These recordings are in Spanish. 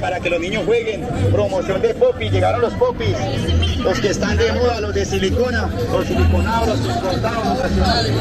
Para que los niños jueguen, promoción de popis, llegaron los popis, los que están de moda, los de silicona, los siliconados, los importados, los nacionales.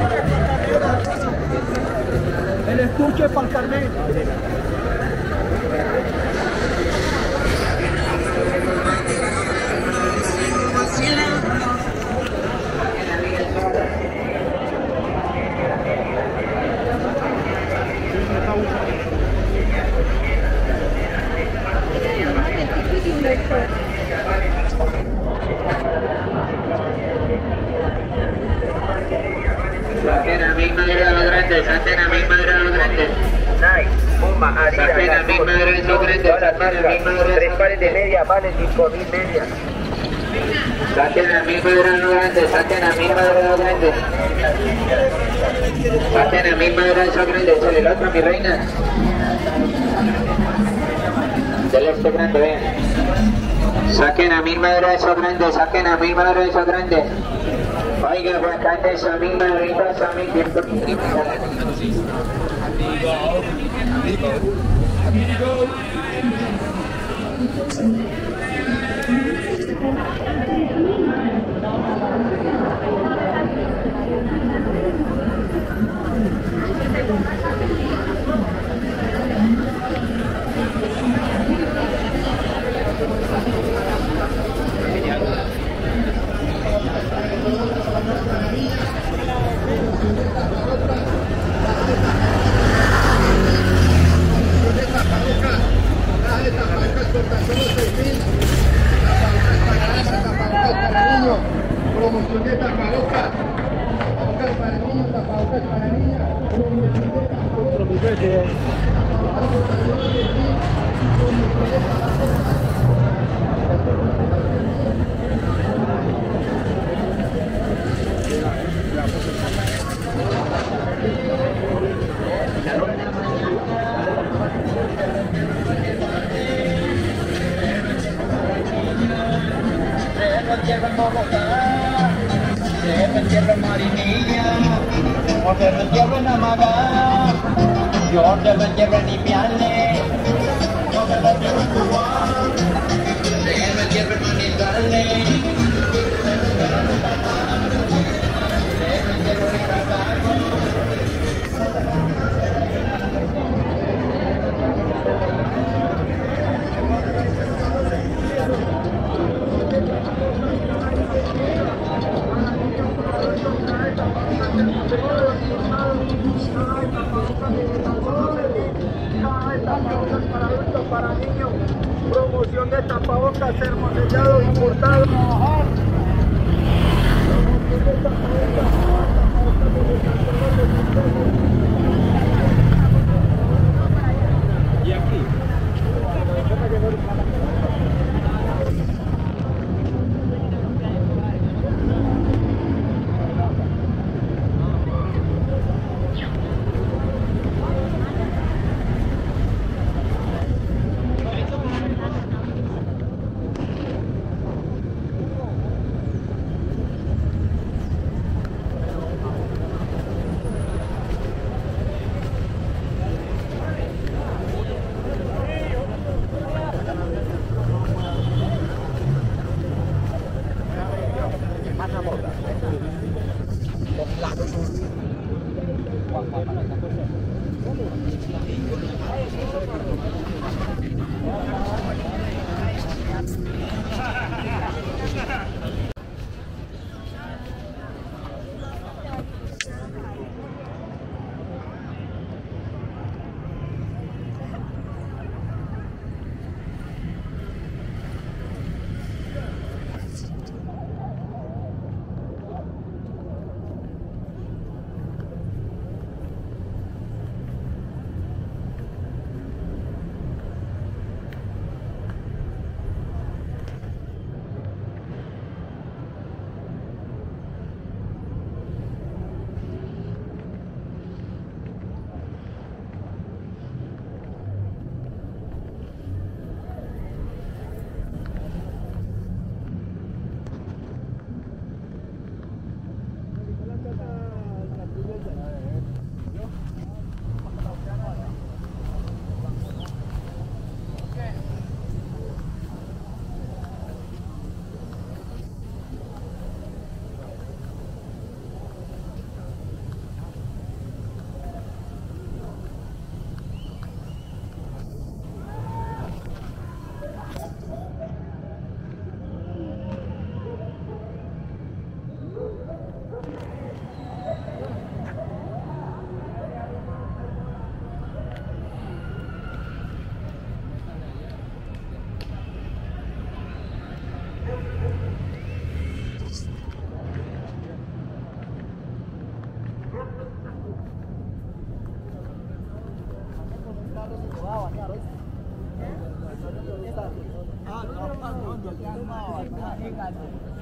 Gracias. marca, 3 pares de media vale 5.000 medias. Saquen a mil cuadrado grande, saquen a mil cuadrado grande. Saquen a mil cuadrado grande, échale el otro, mi reina. Échale esto grande, vean. Saquen a mil cuadrado grande, saquen a mil cuadrado grande. Oiga, aguacate, esa mil madritas, esa mil tiempo.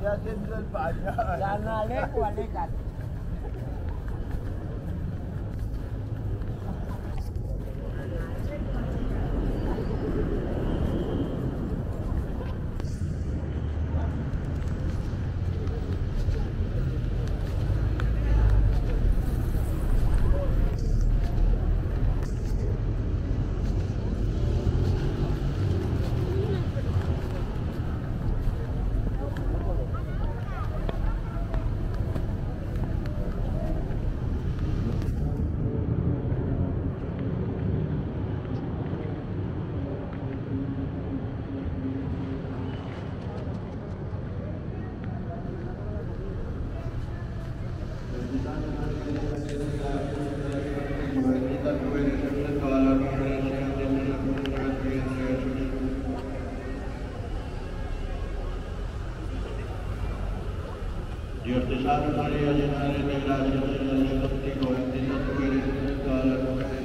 Ya dentro del pañal. Ya no alejo, aléjate. Dios te salve María, llena eres de gracia, el Señor es contigo, bendita tú eres entre todas las mujeres.